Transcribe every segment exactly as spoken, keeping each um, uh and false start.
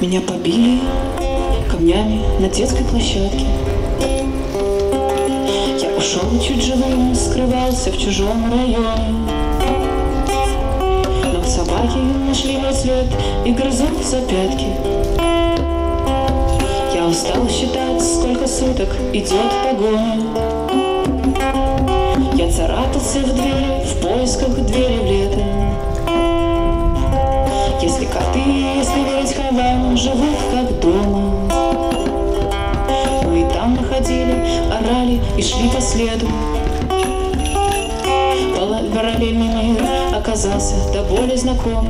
Меня побили камнями на детской площадке. Я ушел чуть живым, скрывался в чужом районе. Но собаки нашли мой след и грызут за пятки. Я устал считать, сколько суток идет погоня. Я царапался в двери в поисках двери в лето. Если коты, если верить хавам, живут как дома. Ну и там находили, орали и шли по следу. Параллельный мир оказался до боли знаком.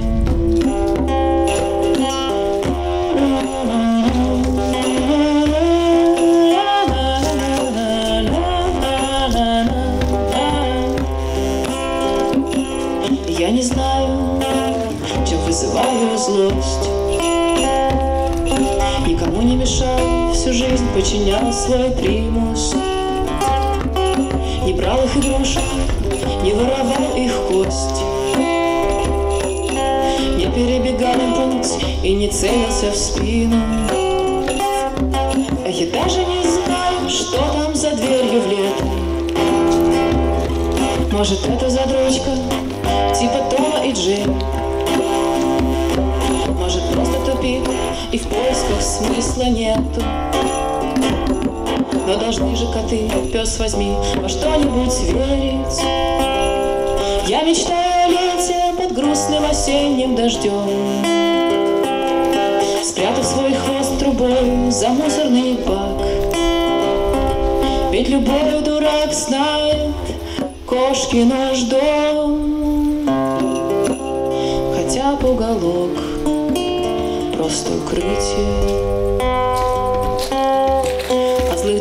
Я не знаю, чем вызываю злость. Никому не мешал, всю жизнь подчинял свой примус. Не брал их игрушек, не воровал их кость. Не перебегал путь и не целился в спину. А я даже не знаю, что там за дверью в лето. Может, это задрочка, типа Тома и Джерри. Может, просто тупик и в поисках смысла нету. Но должны же коты, пес возьми, во что-нибудь верить. Я мечтаю о лете под грустным осенним дождем, спрятав свой хвост трубой за мусорный бак. Ведь любой дурак знает кошки наш дом. Хотя бы уголок просто укрытие от злых